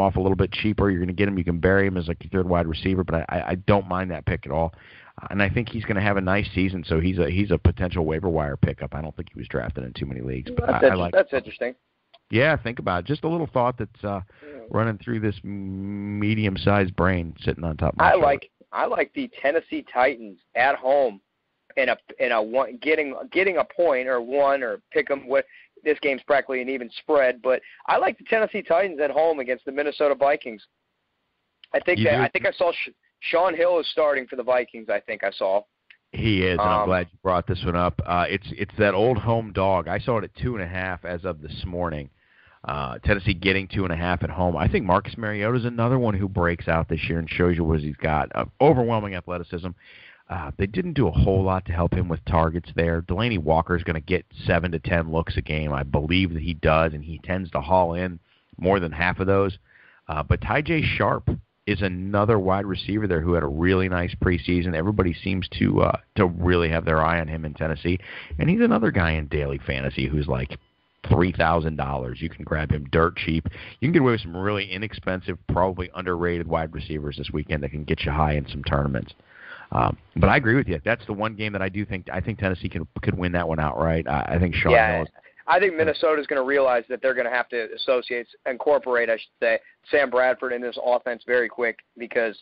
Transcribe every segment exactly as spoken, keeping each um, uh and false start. off a little bit cheaper. You're going to get him. You can bury him as like your third wide receiver, but I, I don't mind that pick at all. And I think he's going to have a nice season, so he's a he's a potential waiver wire pickup. I don't think he was drafted in too many leagues. But that's I, I like that's interesting. Yeah, think about it. Just a little thought that's uh, yeah. running through this medium-sized brain sitting on top of my I shoulder. like I like the Tennessee Titans at home, and a and a one, getting getting a point or one or pick them with. This game's practically an even spread, but I like the Tennessee Titans at home against the Minnesota Vikings. I think that, I think I saw Sh- Shaun Hill is starting for the Vikings. I think I saw. He is, and um, I'm glad you brought this one up. Uh, it's it's that old home dog. I saw it at two and a half as of this morning. Uh, Tennessee getting two and a half at home. I think Marcus Mariota is another one who breaks out this year and shows you what he's got. Uh, overwhelming athleticism. Uh, they didn't do a whole lot to help him with targets there. Delanie Walker is going to get seven to ten looks a game. I believe that he does, and he tends to haul in more than half of those. Uh, but Tajaé Sharpe is another wide receiver there who had a really nice preseason. Everybody seems to uh, to really have their eye on him in Tennessee. And he's another guy in daily fantasy who's like three thousand dollars. You can grab him dirt cheap. You can get away with some really inexpensive, probably underrated wide receivers this weekend that can get you high in some tournaments. Um, but I agree with you. That's the one game that I do think I think Tennessee can could win that one outright. I, I think Sean yeah, knows. I think Minnesota's going to realize that they're going to have to associate, incorporate, I should say, Sam Bradford in this offense very quick, because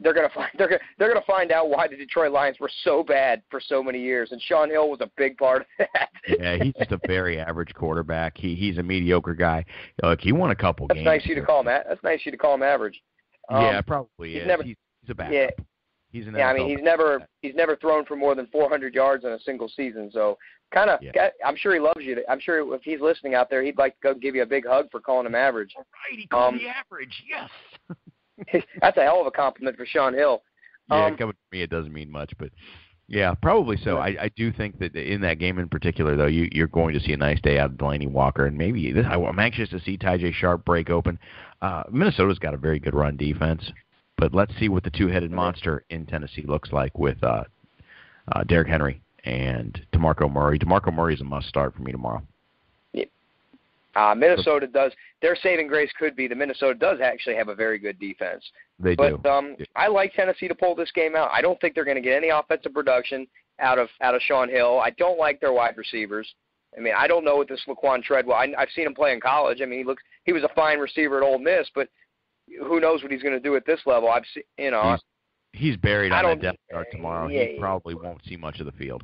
they're going to find they're gonna, they're going to find out why the Detroit Lions were so bad for so many years, and Shaun Hill was a big part of that. Yeah, he's just a very average quarterback. He he's a mediocre guy. Look, he won a couple That's games. That's nice here. you to call him. That's nice you to call him average. Um, yeah, probably. He's, is. Never, he's, he's a backup. Yeah. He's yeah, I mean, he's never he's never thrown for more than four hundred yards in a single season. So, kind of, yeah. I'm sure he loves you. To, I'm sure if he's listening out there, he'd like to go give you a big hug for calling him average. All right, he called um, me average. Yes, that's a hell of a compliment for Shaun Hill. Yeah, um, coming to me, it doesn't mean much, but yeah, probably so. Yeah. I, I do think that in that game in particular, though, you, you're going to see a nice day out of Delanie Walker, and maybe this, I, I'm anxious to see Tajaé Sharpe break open. Uh, Minnesota's got a very good run defense. But let's see what the two-headed monster in Tennessee looks like with uh, uh, Derek Henry and DeMarco Murray. DeMarco Murray is a must-start for me tomorrow. Yeah. Uh, Minnesota does. Their saving grace could be the Minnesota does actually have a very good defense. They but, do. But um, yeah. I like Tennessee to pull this game out. I don't think they're going to get any offensive production out of out of Shaun Hill. I don't like their wide receivers. I mean, I don't know what this Laquon Treadwell. I, I've seen him play in college. I mean, he looks he was a fine receiver at Ole Miss, but who knows what he's going to do at this level. I've seen, you know, he's, he's buried on the depth chart tomorrow. Yeah, he probably won't see much of the field.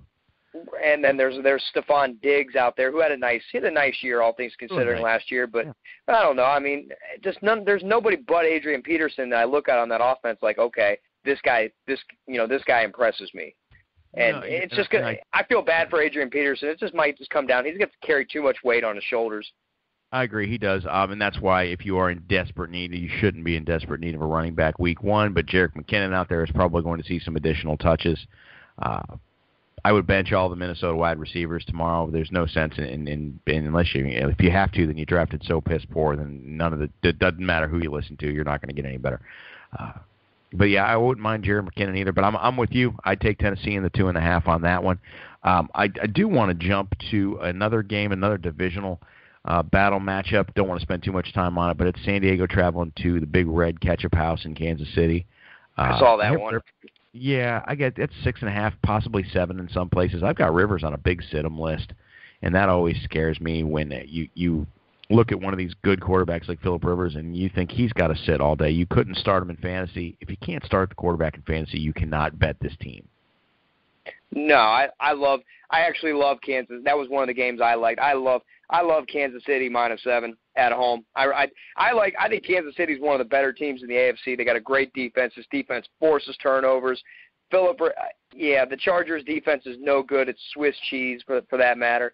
And then there's there's Stefon Diggs out there who had a nice hit a nice year, all things considering, nice. last year. But yeah. I don't know. I mean, just none. There's nobody but Adrian Peterson that I look at on that offense like, okay, this guy, this you know, this guy impresses me. And no, it's just gonna. I, I feel bad for Adrian Peterson. It just might just come down. He's going to carry too much weight on his shoulders. I agree, he does, um, and that's why if you are in desperate need, you shouldn't be in desperate need of a running back week one, but Jerick McKinnon out there is probably going to see some additional touches. Uh, I would bench all the Minnesota wide receivers tomorrow. There's no sense in, in, in, in unless you, if you have to, then you drafted so piss poor, then none of the, it doesn't matter who you listen to, you're not going to get any better. Uh, but yeah, I wouldn't mind Jerick McKinnon either, but I'm, I'm with you. I'd take Tennessee in the two and a half on that one. Um, I, I do want to jump to another game, another divisional Uh, battle matchup. Don't want to spend too much time on it, but it's San Diego traveling to the Big Red Ketchup House in Kansas City. Uh, I saw that one. Yeah, I get that's six and a half, possibly seven in some places. I've got Rivers on a big sit-em list, and that always scares me when you you look at one of these good quarterbacks like Phillip Rivers and you think he's got to sit all day. You couldn't start him in fantasy. If you can't start the quarterback in fantasy, you cannot bet this team. No, I, I love I actually love Kansas. That was one of the games I liked. I love I love Kansas City minus seven at home. I, I, I like I think Kansas City is one of the better teams in the A F C. They got a great defense. This defense forces turnovers. Phillip, yeah, the Chargers defense is no good. It's Swiss cheese for for that matter.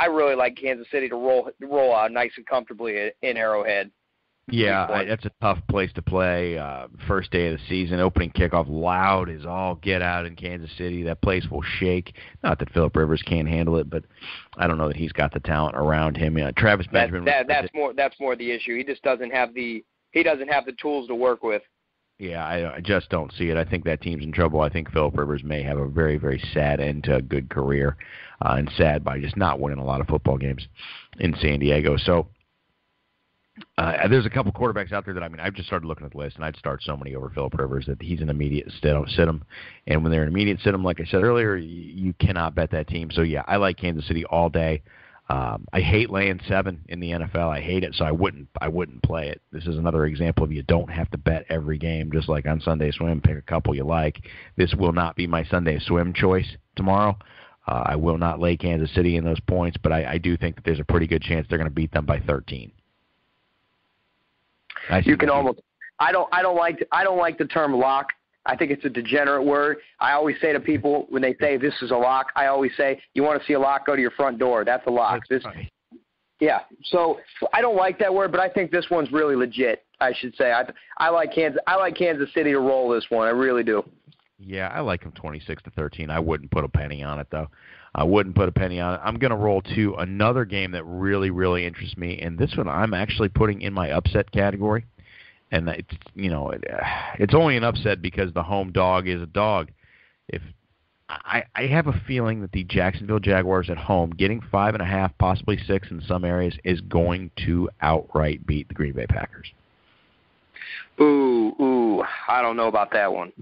I really like Kansas City to roll roll out nice and comfortably in Arrowhead. Yeah, I, that's a tough place to play. Uh, first day of the season, opening kickoff, loud as all get out in Kansas City. That place will shake. Not that Phillip Rivers can't handle it, but I don't know that he's got the talent around him. Yeah, Travis Benjamin. That, that, that's it. more. That's more the issue. He just doesn't have the. He doesn't have the tools to work with. Yeah, I, I just don't see it. I think that team's in trouble. I think Phillip Rivers may have a very, very sad end to a good career, uh, and sad by just not winning a lot of football games in San Diego. So. Uh, there's a couple quarterbacks out there that, I mean, I've just started looking at the list, and I'd start so many over Phillip Rivers that he's an immediate sit-em. And when they're an immediate sit-em, like I said earlier, you cannot bet that team. So, yeah, I like Kansas City all day. Um, I hate laying seven in the N F L. I hate it, so I wouldn't I wouldn't play it. This is another example of you don't have to bet every game, just like on Sunday Swim, pick a couple you like. This will not be my Sunday Swim choice tomorrow. Uh, I will not lay Kansas City in those points, but I, I do think that there's a pretty good chance they're going to beat them by thirteen. I you can almost I don't I don't like I don't like the term lock. I think it's a degenerate word. I always say to people when they say this is a lock, I always say you want to see a lock, go to your front door. That's a lock. That's this, yeah. So I don't like that word, but I think this one's really legit. I should say I I like Kansas I like Kansas City to roll this one. I really do. Yeah, I like them twenty-six to thirteen. I wouldn't put a penny on it though. I wouldn't put a penny on it. I'm going to roll to another game that really, really interests me, and this one I'm actually putting in my upset category. And it's, you know, it, it's only an upset because the home dog is a dog. If I, I have a feeling that the Jacksonville Jaguars at home, getting five and a half, possibly six in some areas, is going to outright beat the Green Bay Packers. Ooh, ooh, I don't know about that one.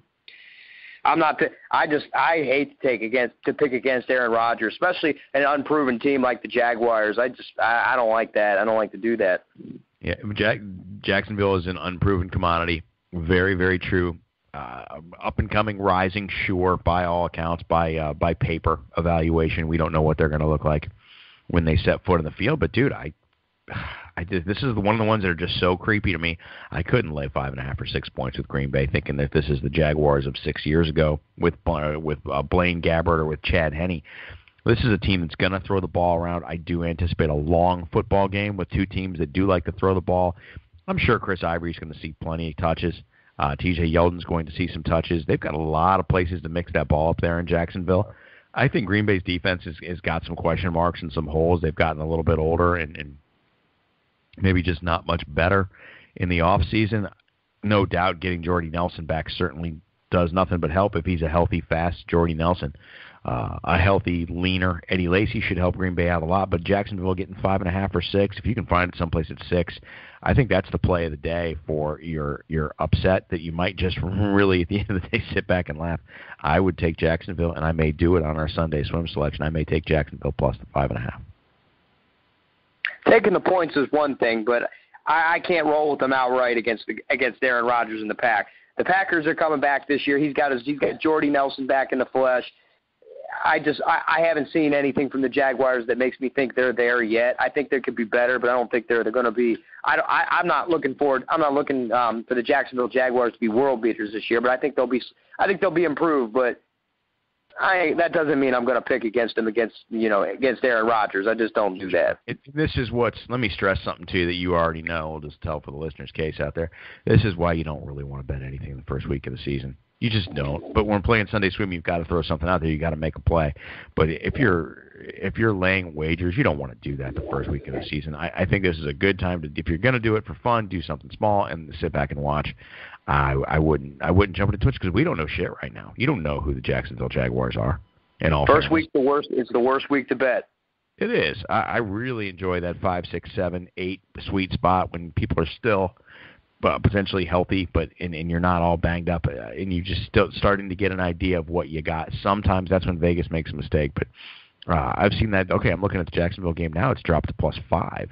I'm not. T- I just. I hate to take against to pick against Aaron Rodgers, especially an unproven team like the Jaguars. I just. I, I don't like that. I don't like to do that. Yeah, Jack, Jacksonville is an unproven commodity. Very, very true. Uh, up and coming, rising, sure, by all accounts, by uh, by paper evaluation. We don't know what they're going to look like when they set foot in the field. But dude, I. I did, this is one of the ones that are just so creepy to me. I couldn't lay five and a half or six points with Green Bay, thinking that this is the Jaguars of six years ago with uh, with uh, Blaine Gabbert or with Chad Henne. This is a team that's going to throw the ball around. I do anticipate a long football game with two teams that do like to throw the ball. I'm sure Chris Ivory's going to see plenty of touches. Uh, T J Yeldon's going to see some touches. They've got a lot of places to mix that ball up there in Jacksonville. I think Green Bay's defense has, has got some question marks and some holes. They've gotten a little bit older and, and maybe just not much better in the offseason. No doubt getting Jordy Nelson back certainly does nothing but help if he's a healthy, fast Jordy Nelson. Uh, a healthy, leaner Eddie Lacy should help Green Bay out a lot, but Jacksonville getting five and a half or six, if you can find it someplace at six, I think that's the play of the day for your your upset that you might just really, at the end of the day, sit back and laugh. I would take Jacksonville, and I may do it on our Sunday Swim selection. I may take Jacksonville plus the five and a half. Taking the points is one thing, but I, I can't roll with them outright against the, against Aaron Rodgers and the Pack. The Packers are coming back this year. He's got his, he's got Jordy Nelson back in the flesh. I just I, I haven't seen anything from the Jaguars that makes me think they're there yet. I think they could be better, but I don't think they're they're going to be. I, don't, I I'm not looking forward. I'm not looking um, for the Jacksonville Jaguars to be world beaters this year, but I think they'll be. I think they'll be improved, but I, that doesn't mean I'm going to pick against him against, you know, against Aaron Rodgers. I just don't do that. It, this is what's – let me stress something to you that you already know. I'll just tell for the listener's case out there. This is why you don't really want to bet anything in the first week of the season. You just don't. But when playing Sunday Swim, you've got to throw something out there. You've got to make a play. But if you're if you're laying wagers, you don't want to do that the first week of the season. I, I think this is a good time to – if you're going to do it for fun, do something small and sit back and watch. I, I wouldn't I wouldn't jump into Twitch because we don't know shit right now. You don't know who the Jacksonville Jaguars are. And all first fairness. Week the worst is the worst week to bet. It is. I, I really enjoy that five, six, seven, eight sweet spot when people are still uh, potentially healthy, but and, and you're not all banged up, uh, and you're just still starting to get an idea of what you got. Sometimes that's when Vegas makes a mistake, but uh, I've seen that. Okay, I'm looking at the Jacksonville game now. It's dropped to plus five.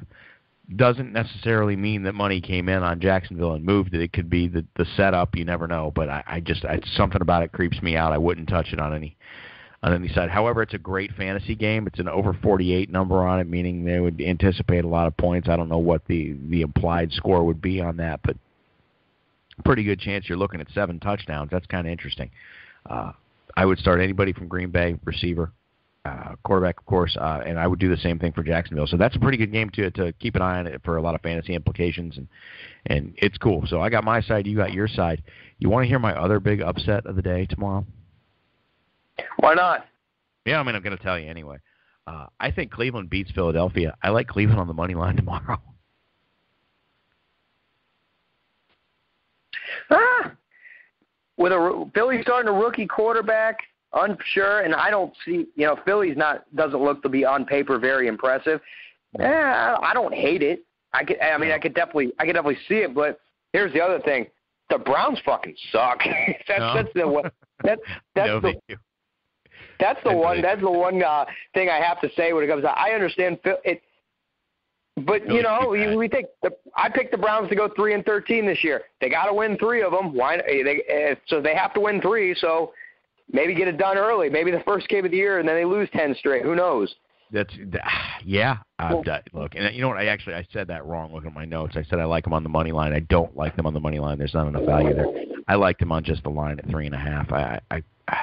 Doesn't necessarily mean that money came in on Jacksonville and moved it. It could be the, the setup. You never know. But I, I just I, something about it creeps me out. I wouldn't touch it on any on any side. However, it's a great fantasy game. It's an over forty-eight number on it, meaning they would anticipate a lot of points. I don't know what the, the implied score would be on that, but pretty good chance you're looking at seven touchdowns. That's kind of interesting. Uh, I would start anybody from Green Bay, receiver. Uh, quarterback, of course, uh, and I would do the same thing for Jacksonville. So that's a pretty good game to to keep an eye on it for a lot of fantasy implications, and and it's cool. So I got my side, you got your side. You want to hear my other big upset of the day tomorrow? Why not? Yeah, I mean, I'm going to tell you anyway. Uh, I think Cleveland beats Philadelphia. I like Cleveland on the money line tomorrow. Ah! With a Philly starting a rookie quarterback. Unsure, and I don't see, you know, Philly's not, doesn't look to be on paper very impressive. Eh, I don't hate it. I could, I mean, I could definitely, I could definitely see it. But here's the other thing: the Browns fucking suck. that's, no. that's the one. That's that's no, the. That's the one. That's the one uh, thing I have to say when it comes to. I understand it, but you know, you, we think the, I picked the Browns to go three and thirteen this year. They got to win three of them. Why? They, so they have to win three. So maybe get it done early. Maybe the first game of the year, and then they lose ten straight. Who knows? That's yeah. Well, done, look, and you know what? I actually I said that wrong. Look at my notes. I said I like them on the money line. I don't like them on the money line. There's not enough value there. I like them on just the line at three and a half. I. I, I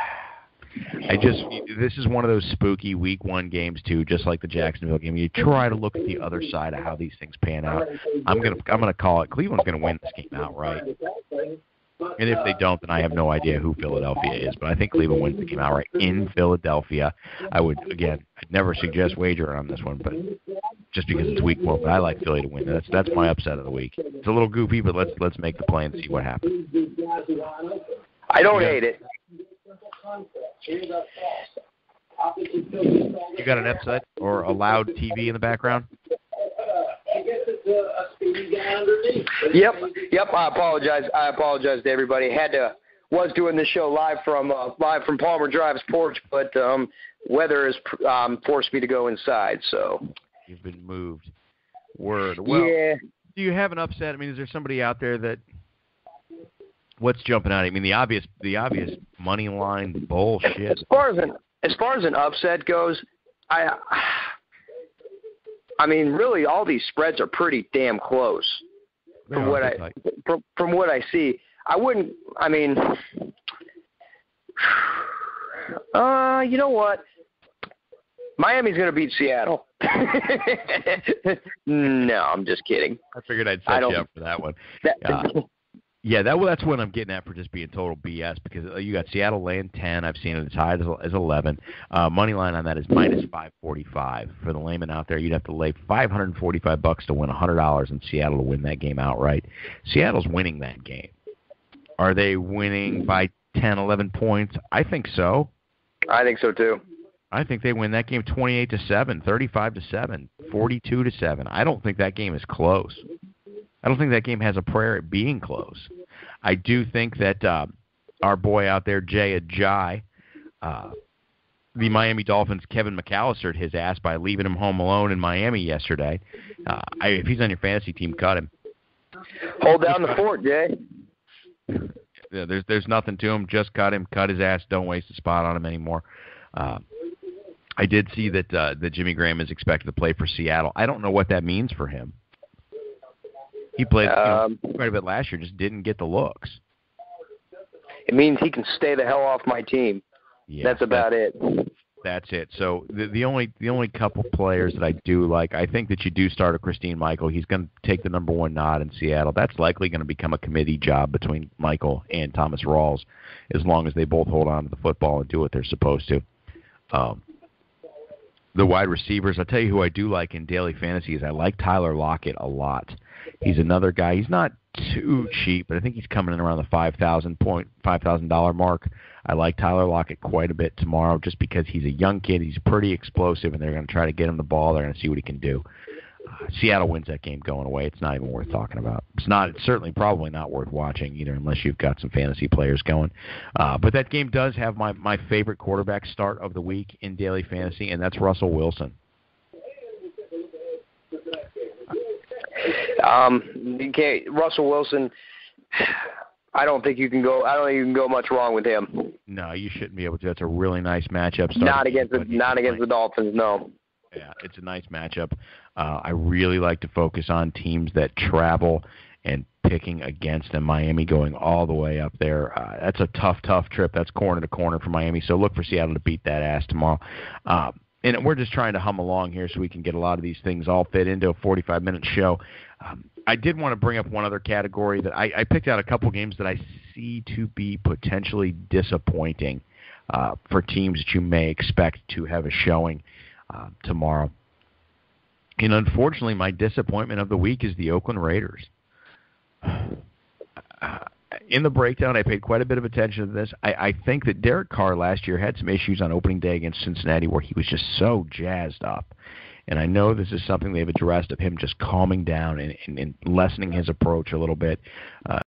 I just this is one of those spooky week one games too, just like the Jacksonville game. You try to look at the other side of how these things pan out. I'm gonna I'm gonna call it. Cleveland's gonna win this game outright. And if they don't, then I have no idea who Philadelphia is. But I think Cleveland wins the game outright in Philadelphia. I would again, I'd never suggest wagering on this one, but just because it's week one. But I like Philly to win. That's that's my upset of the week. It's a little goofy, but let's let's make the play and see what happens. I don't yeah. hate it. You got an upset or a loud T V in the background? Yep, yep. I apologize. I apologize to everybody. Had to was doing this show live from uh, live from Palmer Drive's porch, but um, weather has um, forced me to go inside. So you've been moved. Word. Well, yeah. Do you have an upset? I mean, is there somebody out there that? What's jumping out? I mean, the obvious, the obvious money line bullshit. As far as an as far as an upset goes, I, I mean, really, all these spreads are pretty damn close. From yeah, what I, like. from, from what I see, I wouldn't. I mean, uh, you know what? Miami's going to beat Seattle. No, I'm just kidding. I figured I'd set you up for that one. That, uh, Yeah, that that's what I'm getting at for just being total B S because you got Seattle laying ten. I've seen it as high as eleven. Uh, money line on that is minus five forty-five. For the layman out there, you'd have to lay five hundred forty-five bucks to win one hundred dollars in Seattle to win that game outright. Seattle's winning that game. Are they winning by ten, eleven points? I think so. I think so, too. I think they win that game twenty-eight to seven, thirty-five to seven, forty-two to seven. I don't think that game is close. I don't think that game has a prayer at being close. I do think that uh, our boy out there, Jay Ajayi, uh, the Miami Dolphins, Kevin McAllistered his ass by leaving him home alone in Miami yesterday. Uh, I, if he's on your fantasy team, cut him. Hold down the fort, Jay. Yeah, there's there's nothing to him. Just cut him. Cut his ass. Don't waste a spot on him anymore. Uh, I did see that uh, that Jimmy Graham is expected to play for Seattle. I don't know what that means for him. He played you know, um, quite a bit last year, just didn't get the looks. It means he can stay the hell off my team. Yeah, that's about that's, it. That's it. So the, the only the only couple players that I do like, I think that you do start a Christine Michael. He's going to take the number one nod in Seattle. That's likely going to become a committee job between Michael and Thomas Rawls, as long as they both hold on to the football and do what they're supposed to. Um, the wide receivers, I'll tell you who I do like in daily fantasy is I like Tyler Lockett a lot. He's another guy. He's not too cheap, but I think he's coming in around the five thousand dollars mark. I like Tyler Lockett quite a bit tomorrow just because he's a young kid. He's pretty explosive, and they're going to try to get him the ball. They're going to see what he can do. Uh, Seattle wins that game going away. It's not even worth talking about. It's not. It's certainly probably not worth watching either unless you've got some fantasy players going. Uh, but that game does have my, my favorite quarterback start of the week in daily fantasy, and that's Russell Wilson. Um, okay, Russell Wilson. I don't think you can go. I don't think you can go much wrong with him. No, you shouldn't be able to. That's a really nice matchup. Not against the, not against the Dolphins. No. Yeah, it's a nice matchup. Uh, I really like to focus on teams that travel and picking against them. Miami going all the way up there. Uh, that's a tough, tough trip. That's corner to corner for Miami. So look for Seattle to beat that ass tomorrow. Uh, and we're just trying to hum along here so we can get a lot of these things all fit into a forty-five minute show. Um, I did want to bring up one other category that I, I picked out a couple games that I see to be potentially disappointing uh, for teams that you may expect to have a showing uh, tomorrow. And unfortunately, my disappointment of the week is the Oakland Raiders. Uh, in the breakdown, I paid quite a bit of attention to this. I, I think that Derek Carr last year had some issues on opening day against Cincinnati where he was just so jazzed up. And I know this is something they've addressed, of him just calming down and, and, and lessening his approach a little bit. Uh,